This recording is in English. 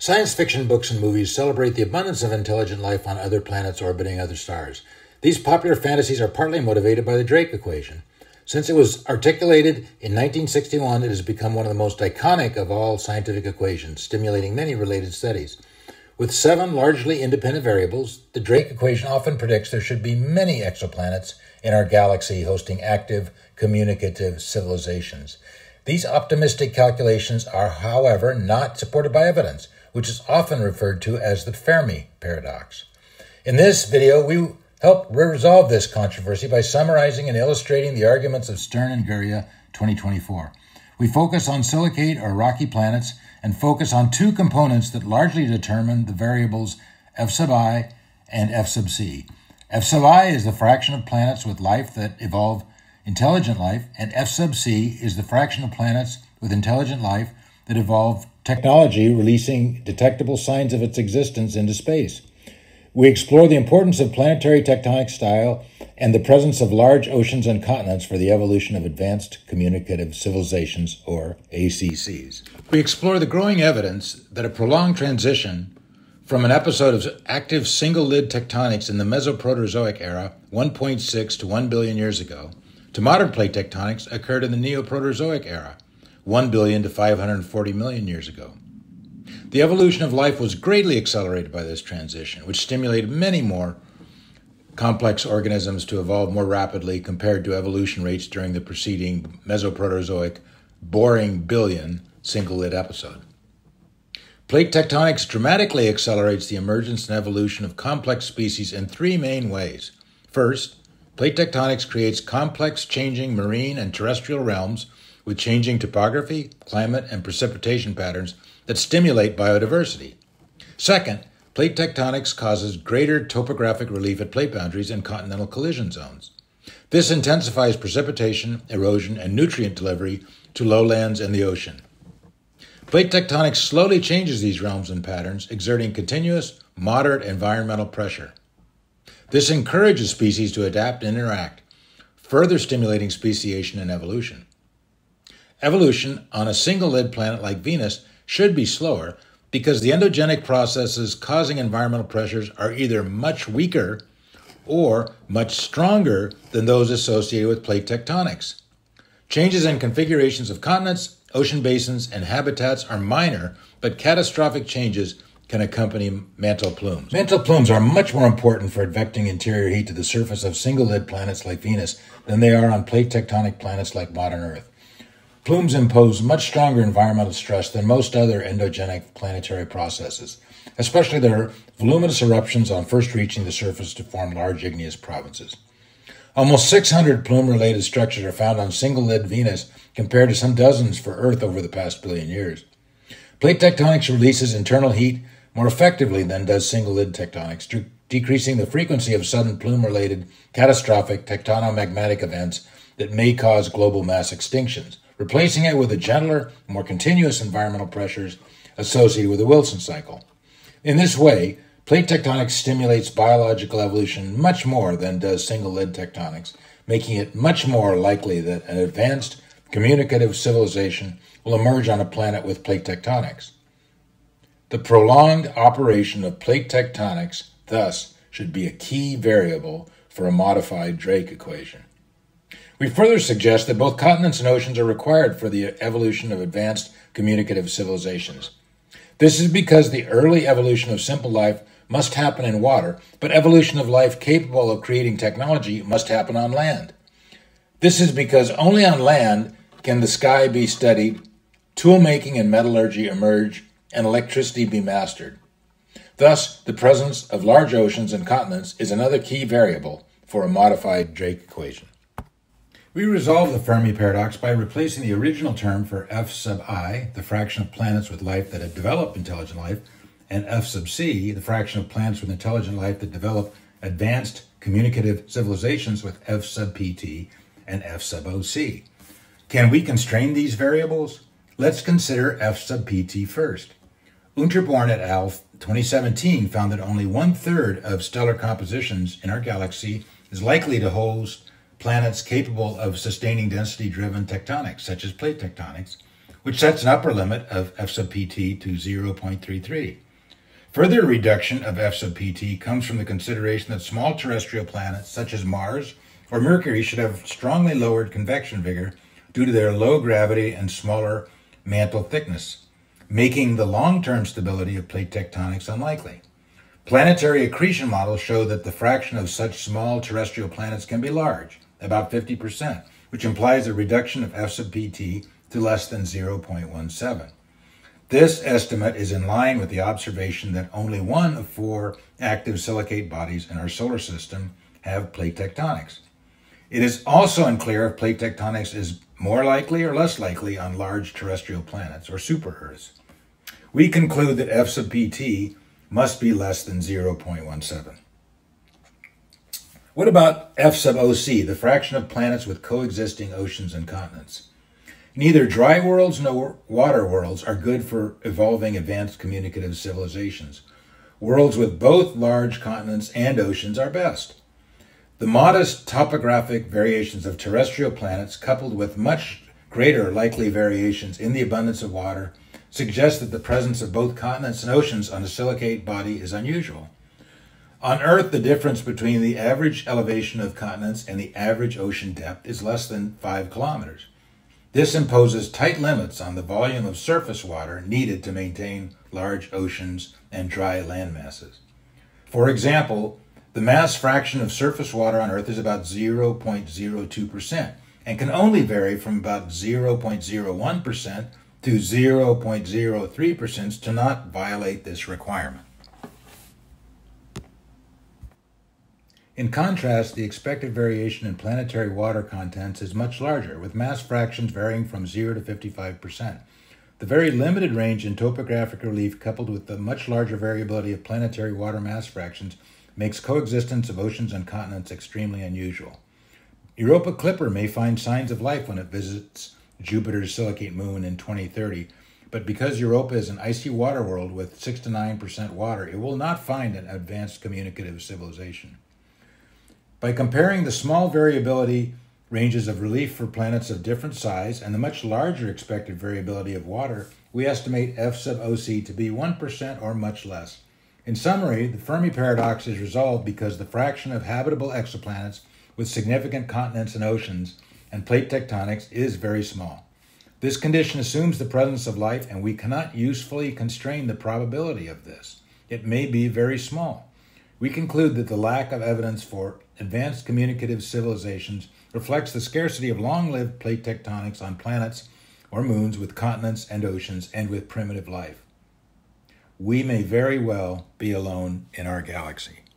Science fiction books and movies celebrate the abundance of intelligent life on other planets orbiting other stars. These popular fantasies are partly motivated by the Drake equation. Since it was articulated in 1961, it has become one of the most iconic of all scientific equations, stimulating many related studies. With 7 largely independent variables, the Drake equation often predicts there should be many exoplanets in our galaxy hosting active, communicative civilizations. These optimistic calculations are, however, not supported by evidence, which is often referred to as the Fermi paradox. In this video, we help resolve this controversy by summarizing and illustrating the arguments of Stern and Gerya 2024. We focus on silicate or rocky planets and focus on 2 components that largely determine the variables F sub I and F sub C. F sub I is the fraction of planets with life that evolve intelligent life, and F sub C is the fraction of planets with intelligent life that evolve technology releasing detectable signs of its existence into space. We explore the importance of planetary tectonic style and the presence of large oceans and continents for the evolution of advanced communicative civilizations, or ACCs. We explore the growing evidence that a prolonged transition from an episode of active single-lid tectonics in the Mesoproterozoic era 1.6 to 1 billion years ago to modern plate tectonics occurred in the Neoproterozoic era 1 billion to 540 million years ago. The evolution of life was greatly accelerated by this transition, which stimulated many more complex organisms to evolve more rapidly compared to evolution rates during the preceding Mesoproterozoic boring billion single-lid episode. Plate tectonics dramatically accelerates the emergence and evolution of complex species in 3 main ways. First, plate tectonics creates complex changing marine and terrestrial realms with changing topography, climate, and precipitation patterns that stimulate biodiversity. Second, plate tectonics causes greater topographic relief at plate boundaries and continental collision zones. This intensifies precipitation, erosion, and nutrient delivery to lowlands and the ocean. Plate tectonics slowly changes these realms and patterns, exerting continuous, moderate environmental pressure. This encourages species to adapt and interact, further stimulating speciation and evolution. Evolution on a single-lid planet like Venus should be slower because the endogenic processes causing environmental pressures are either much weaker or much stronger than those associated with plate tectonics. Changes in configurations of continents, ocean basins, and habitats are minor, but catastrophic changes can accompany mantle plumes. Mantle plumes are much more important for advecting interior heat to the surface of single-lid planets like Venus than they are on plate tectonic planets like modern Earth. Plumes impose much stronger environmental stress than most other endogenic planetary processes, especially their voluminous eruptions on first reaching the surface to form large igneous provinces. Almost 600 plume-related structures are found on single-lid Venus compared to some dozens for Earth over the past billion years. Plate tectonics releases internal heat more effectively than does single-lid tectonics, decreasing the frequency of sudden plume-related catastrophic tectonomagmatic events that may cause global mass extinctions, replacing it with the gentler, more continuous environmental pressures associated with the Wilson cycle. In this way, plate tectonics stimulates biological evolution much more than does single-lid tectonics, making it much more likely that an advanced, communicative civilization will emerge on a planet with plate tectonics. The prolonged operation of plate tectonics, thus, should be a key variable for a modified Drake equation. We further suggest that both continents and oceans are required for the evolution of advanced communicative civilizations. This is because the early evolution of simple life must happen in water, but evolution of life capable of creating technology must happen on land. This is because only on land can the sky be studied, tool making and metallurgy emerge, and electricity be mastered. Thus, the presence of large oceans and continents is another key variable for a modified Drake equation. We resolve the Fermi paradox by replacing the original term for F sub I, the fraction of planets with life that have developed intelligent life, and F sub C, the fraction of planets with intelligent life that develop advanced communicative civilizations, with F sub PT and F sub OC. Can we constrain these variables? Let's consider F sub PT first. Unterborn et al. 2017 found that only 1/3 of stellar compositions in our galaxy is likely to host planets capable of sustaining density-driven tectonics, such as plate tectonics, which sets an upper limit of F sub PT to 0.33. Further reduction of F sub PT comes from the consideration that small terrestrial planets such as Mars or Mercury should have strongly lowered convection vigor due to their low gravity and smaller mantle thickness, making the long-term stability of plate tectonics unlikely. Planetary accretion models show that the fraction of such small terrestrial planets can be large, about 50%, which implies a reduction of F sub PT to less than 0.17. This estimate is in line with the observation that only one of four active silicate bodies in our solar system have plate tectonics. It is also unclear if plate tectonics is more likely or less likely on large terrestrial planets or super-Earths. We conclude that F sub PT must be less than 0.17. What about F sub OC, the fraction of planets with coexisting oceans and continents? Neither dry worlds nor water worlds are good for evolving advanced communicative civilizations. Worlds with both large continents and oceans are best. The modest topographic variations of terrestrial planets, coupled with much greater likely variations in the abundance of water, suggest that the presence of both continents and oceans on a silicate body is unusual. On Earth, the difference between the average elevation of continents and the average ocean depth is less than 5 kilometers. This imposes tight limits on the volume of surface water needed to maintain large oceans and dry land masses. For example, the mass fraction of surface water on Earth is about 0.02% and can only vary from about 0.01% to 0.03% to not violate this requirement. In contrast, the expected variation in planetary water contents is much larger, with mass fractions varying from 0 to 55%. The very limited range in topographic relief, coupled with the much larger variability of planetary water mass fractions, makes coexistence of oceans and continents extremely unusual. Europa Clipper may find signs of life when it visits Jupiter's silicate moon in 2030, but because Europa is an icy water world with 6 to 9% water, it will not find an advanced communicative civilization. By comparing the small variability ranges of relief for planets of different size and the much larger expected variability of water, we estimate F sub OC to be 1% or much less. In summary, the Fermi paradox is resolved because the fraction of habitable exoplanets with significant continents and oceans and plate tectonics is very small. This condition assumes the presence of life, and we cannot usefully constrain the probability of this. It may be very small. We conclude that the lack of evidence for advanced communicative civilizations reflects the scarcity of long-lived plate tectonics on planets or moons with continents and oceans and with primitive life. We may very well be alone in our galaxy.